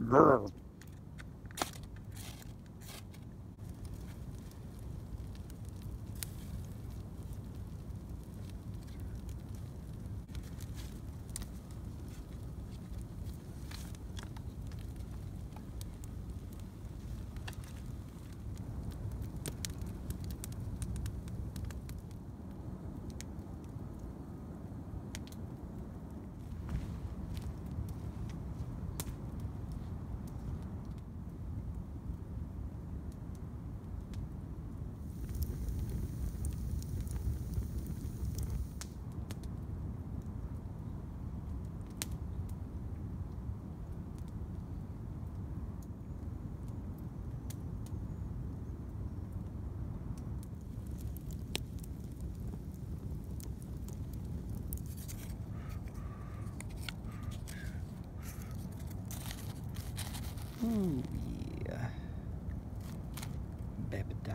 No. Ooh, yeah. Baby doll.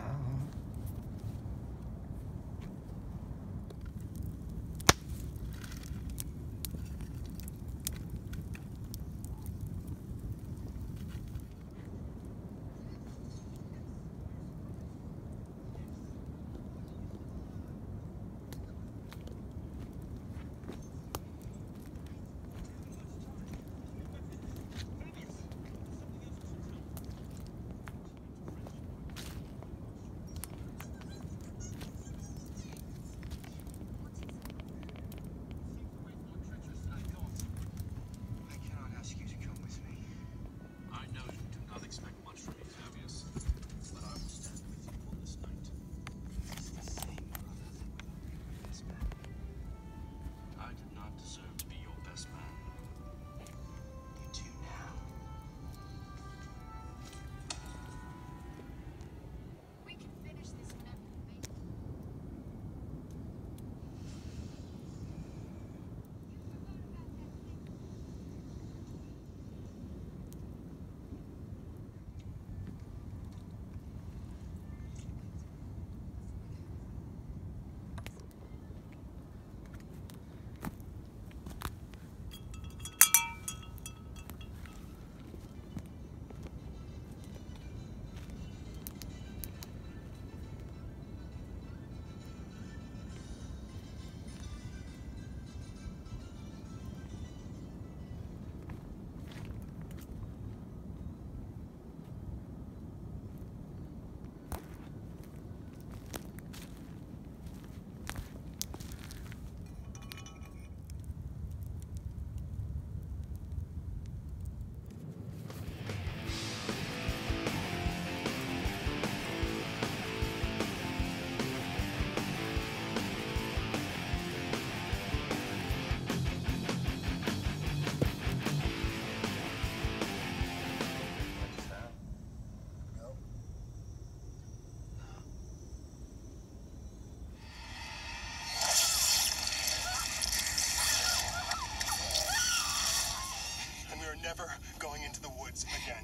Never going into the woods again.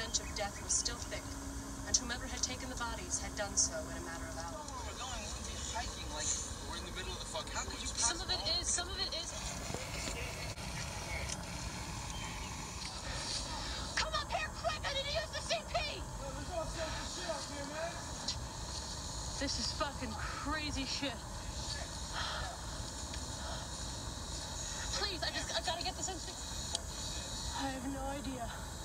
stench of death was still thick, and whomever had taken the bodies had done so in a matter of hours. Oh, no, I'm going to be hiking, like, we're in the middle of the fog. How could you pass? Some of it is... Come up here quick, I need to use the CP! Yo, there's all sorts of shit up here, man! This is fucking crazy shit. Please, I gotta get this instinct. I have no idea.